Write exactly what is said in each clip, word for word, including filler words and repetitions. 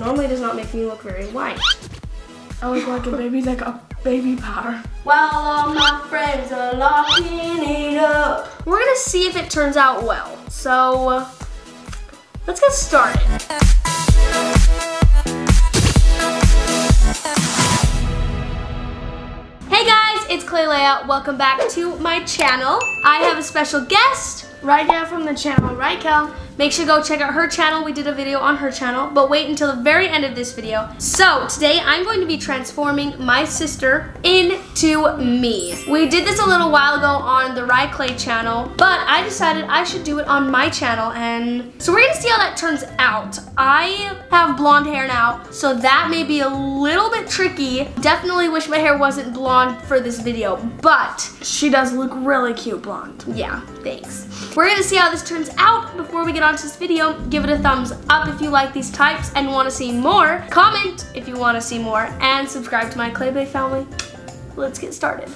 normally does not make me look very white. I look like a baby, like a baby powder. While all my friends are locking it up. We're gonna see if it turns out well. So, uh, let's get started. Hey guys, it's Klai. Welcome back to my channel. I have a special guest right now from the channel, Rykel. Make sure to go check out her channel. We did a video on her channel, but wait until the very end of this video. So today I'm going to be transforming my sister into me. We did this a little while ago on the Rykel channel, but I decided I should do it on my channel, and so we're gonna see how that turns out. I have blonde hair now, so that may be a little bit tricky. Definitely wish my hair wasn't blonde for this video, but she does look really cute blonde. Yeah, thanks. We're gonna see how this turns out. Before we get onto this video, give it a thumbs up if you like these types and want to see more. Comment if you want to see more, and subscribe to my Klai family. Let's get started.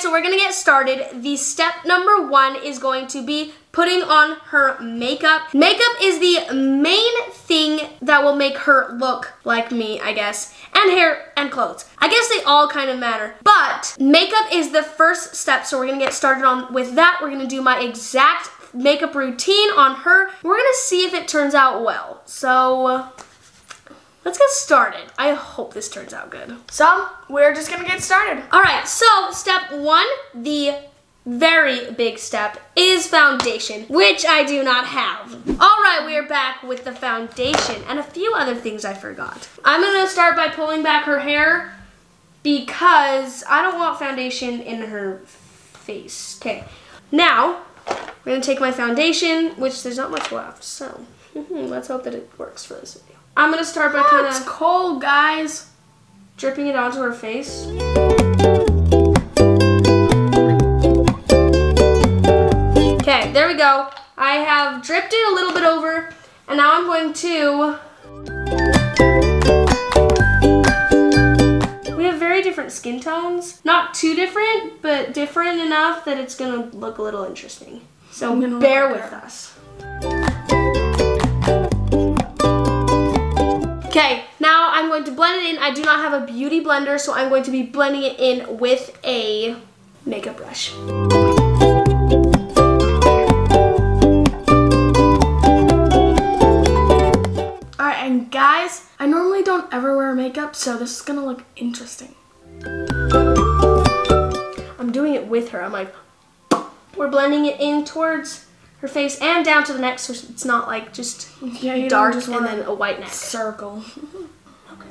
So we're gonna get started. The step number one is going to be putting on her makeup. Makeup is the main thing that will make her look like me, I guess, and hair and clothes. I guess they all kind of matter, but makeup is the first step, so we're gonna get started on with that. We're gonna do my exact makeup routine on her. We're gonna see if it turns out well. So, let's get started. I hope this turns out good. So, we're just gonna get started. All right, so step one, the very big step, is foundation, which I do not have. All right, we are back with the foundation and a few other things I forgot. I'm gonna start by pulling back her hair because I don't want foundation in her face. Okay, now we're gonna take my foundation, which there's not much left, so let's hope that it works for this video. I'm gonna start by kind of, it's cold, guys, dripping it onto her face. Okay, there we go. I have dripped it a little bit over, and now I'm going to... We have very different skin tones. Not too different, but different enough that it's gonna look a little interesting. So bear with us. Okay, now I'm going to blend it in. I do not have a beauty blender, so I'm going to be blending it in with a makeup brush. All right, and guys, I normally don't ever wear makeup, so this is gonna look interesting. I'm doing it with her. I'm like, we're blending it in towards her face and down to the neck, so it's not like just yeah, dark just and then a white neck. Circle. Okay.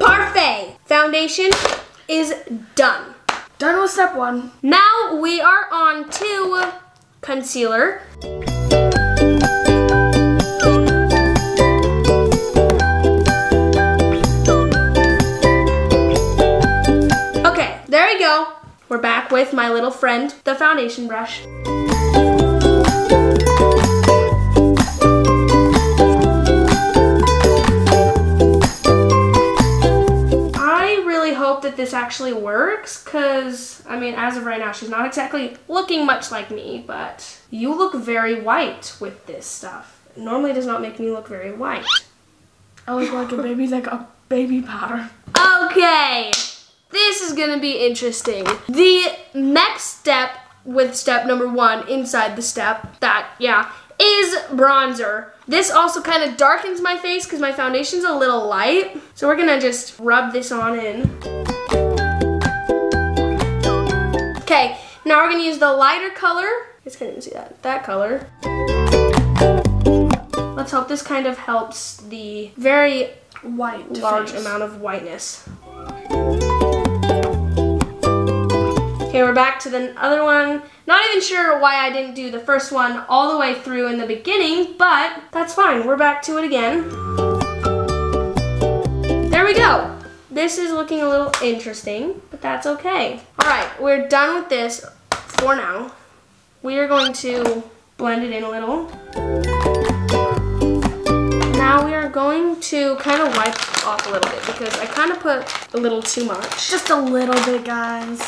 Parfait! Foundation is done. Done with step one. Now we are on to concealer. Okay, there we go. We're back with my little friend, the foundation brush. I really hope that this actually works, because, I mean, as of right now, she's not exactly looking much like me, but you look very white with this stuff. It normally does not make me look very white. I look like a baby, like a baby powder. Okay. This is gonna be interesting. The next step with step number one inside the step, that, yeah, is bronzer. This also kind of darkens my face because my foundation's a little light. So we're gonna just rub this on in. Okay, now we're gonna use the lighter color. I guess I didn't see that, that color. Let's hope this kind of helps the very white, large amount of whiteness. Okay, we're back to the other one. Not even sure why I didn't do the first one all the way through in the beginning, but that's fine. We're back to it again. There we go. This is looking a little interesting, but that's okay. All right, we're done with this for now. We are going to blend it in a little. Now we are I'm going to kind of wipe off a little bit because I kind of put a little too much. Just a little bit, guys.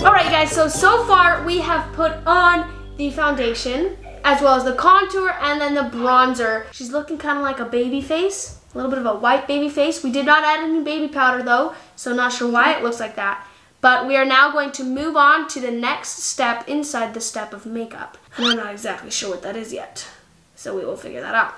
Alright guys, so so far we have put on the foundation as well as the contour and then the bronzer. She's looking kind of like a baby face. A little bit of a white baby face. We did not add any baby powder though, so not sure why it looks like that. But we are now going to move on to the next step inside the step of makeup. And I'm not exactly sure what that is yet, so we will figure that out.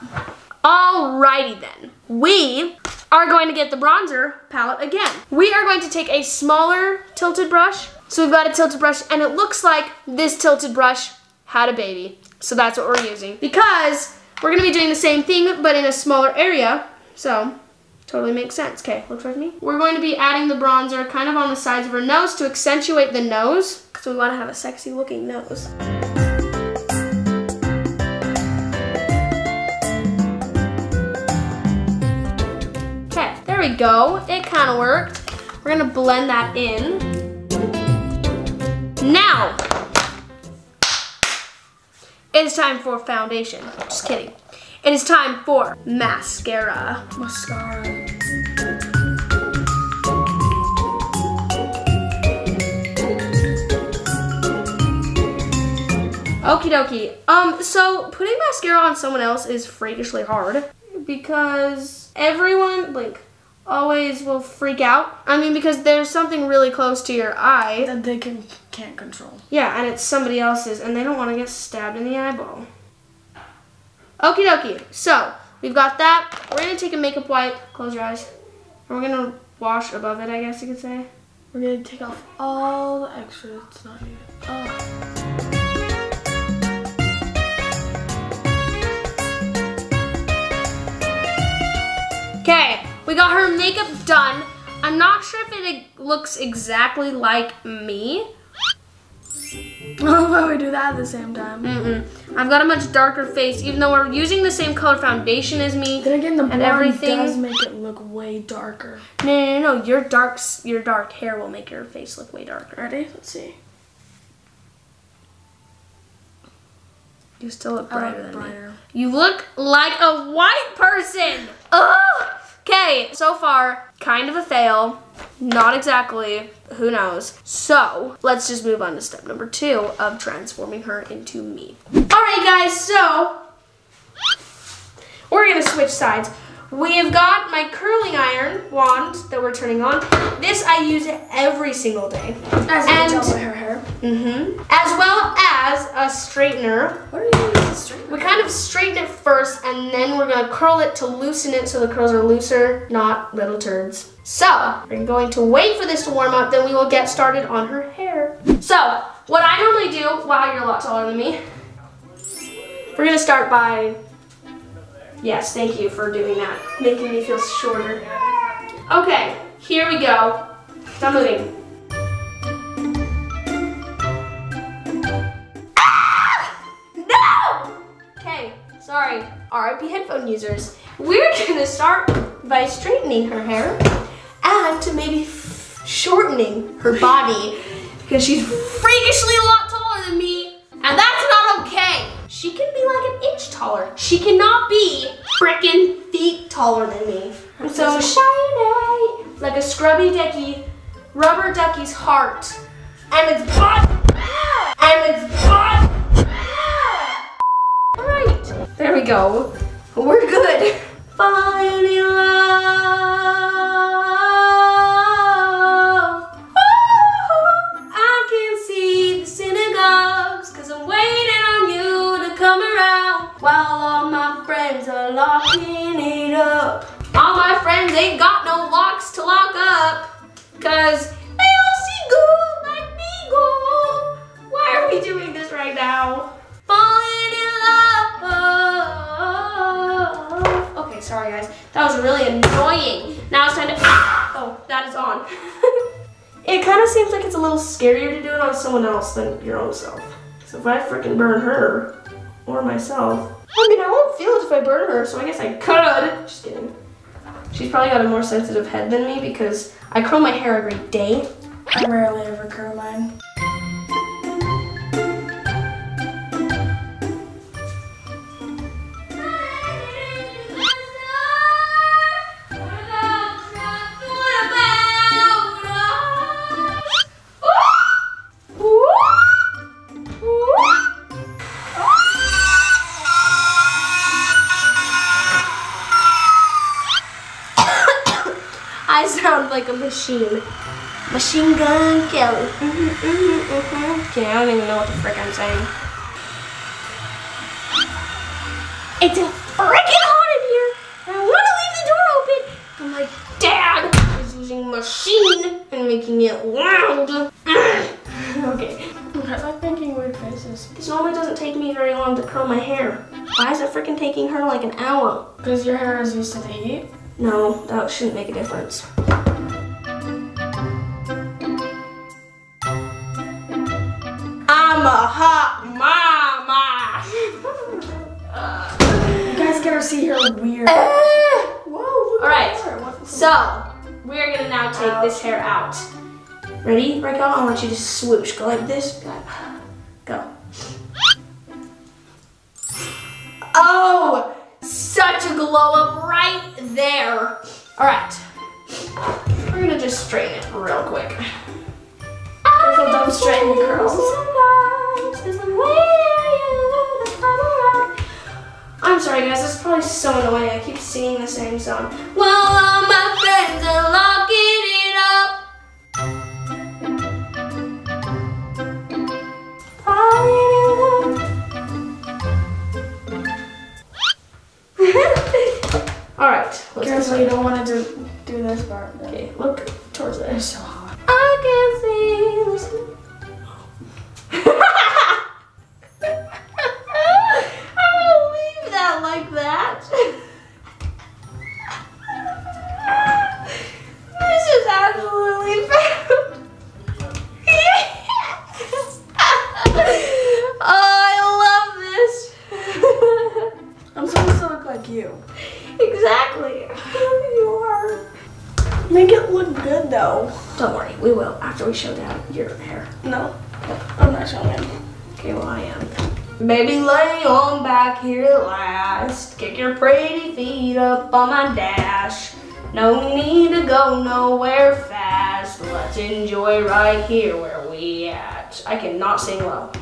Alrighty then. We are going to get the bronzer palette again. We are going to take a smaller tilted brush. So we've got a tilted brush and it looks like this tilted brush had a baby. So that's what we're using because we're gonna be doing the same thing but in a smaller area. So, totally makes sense. Okay, look for me. We're going to be adding the bronzer kind of on the sides of her nose to accentuate the nose. So we want to have a sexy looking nose. Okay, there we go. It kind of worked. We're going to blend that in. Now, it's time for foundation. Just kidding. It is time for mascara. Mascara. Okie dokie. Um, so putting mascara on someone else is freakishly hard because everyone, like, always will freak out. I mean, because there's something really close to your eye that they can, can't control. Yeah, and it's somebody else's, and they don't want to get stabbed in the eyeball. Okie dokie, so we've got that. We're gonna take a makeup wipe, close your eyes, and we're gonna wash above it, I guess you could say. We're gonna take off all the extra that's not needed. Oh. Okay, we got her makeup done. I'm not sure if it looks exactly like me. Oh, but we do that at the same time. Mm-mm. I've got a much darker face, even though we're using the same color foundation as me. Then again, the blonde everything. does make it look way darker. No, no, no, no. Your dark, your dark hair will make your face look way darker. Ready? Let's see. You still look brighter look than brighter. me. You look like a white person. Oh. Okay, so far, kind of a fail. Not exactly, who knows. So, let's just move on to step number two of transforming her into me. All right, guys, so we're gonna switch sides. We've got my curling iron wand that we're turning on. This I use every single day. As you can tell by her hair. Mm-hmm. As well as a straightener. What are you using as a straightener? We kind of straighten it first and then we're gonna curl it to loosen it so the curls are looser, not little turds. So, we're going to wait for this to warm up, then we will get started on her hair. So, what I normally do, wow, you're a lot taller than me. We're gonna start by yes, thank you for doing that, making me feel shorter. Okay, here we go. Stop moving. Ah! No! Okay, sorry. R I P headphone users. We're gonna start by straightening her hair and maybe shortening her body because she's freakishly a lot taller than me, and that's not okay. She can be like an inch taller. She cannot be frickin' feet taller than me. I'm so shiny, like a scrubby ducky, rubber ducky's heart. And it's hot. And it's hot. All right, there we go. We're good. Falling in love. Oh, I can see the synagogues because I'm waiting on you. Come around while all my friends are locking it up. All my friends ain't got no locks to lock up because they all see gold like me gold. Why are we doing this right now? Falling in love. Okay, sorry guys. That was really annoying. Now it's time to, oh, that is on. It kind of seems like it's a little scarier to do it on someone else than your own self. So if I freaking burn her, or myself. I mean, I won't feel it if I burn her, so I guess I could. Just kidding. She's probably got a more sensitive head than me because I curl my hair every day. I rarely ever curl mine. I sound like a machine. Machine gun Kelly. Mm-hmm, mm-hmm, mm-hmm. Okay, I don't even know what the frick I'm saying. It's freaking hot in here, and I want to leave the door open. I'm like, Dad is using machine and making it loud. Okay. I'm making weird faces. This normally doesn't take me very long to curl my hair. Why is it freaking taking her like an hour? Because your hair is used to the heat? No, that shouldn't make a difference. I'm a hot mama. You guys gotta see her weird. Uh, whoa, look at her. Alright, so we're gonna now take Ouch. this hair out. Ready, Rykel? I want you to swoosh. Go like this. Go. Go. Oh, such a glow up right there. All right. We're gonna just straighten it real quick. Careful, don't straighten the curls. I'm sorry, guys. This is probably so annoying. I keep singing the same song. Well, all my friends are locking it up. Alright, careful, you don't want to do, do this part. But okay, look towards there. It's so hot. I can see. I will leave that like that. This is absolutely foul. Oh, I love this. I'm supposed to look like you. Exactly. You are. Make it look good though. Don't worry, we will after we show down your hair. No, I'm not showing it. Okay, well I am. Baby, lay on back here at last. Kick your pretty feet up on my dash. No need to go nowhere fast. Let's enjoy right here where we at. I cannot sing well.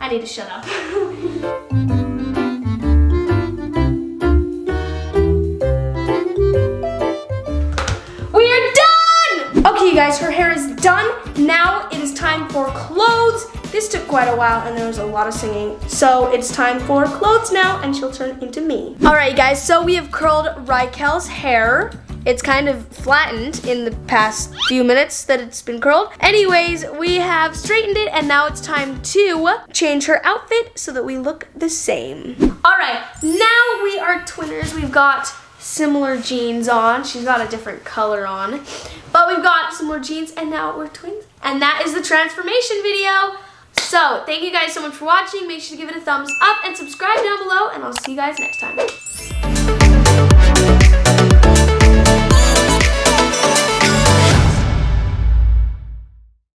I need to shut up. We are done! Okay, you guys, her hair is done. Now it is time for clothes. This took quite a while and there was a lot of singing. So it's time for clothes now and she'll turn into me. All right, you guys, so we have curled Rykel's hair. It's kind of flattened in the past few minutes that it's been curled. Anyways, we have straightened it and now it's time to change her outfit so that we look the same. All right, now we are twinners. We've got similar jeans on. She's got a different color on, but we've got similar jeans and now we're twins. And that is the transformation video. So thank you guys so much for watching. Make sure to give it a thumbs up and subscribe down below and I'll see you guys next time.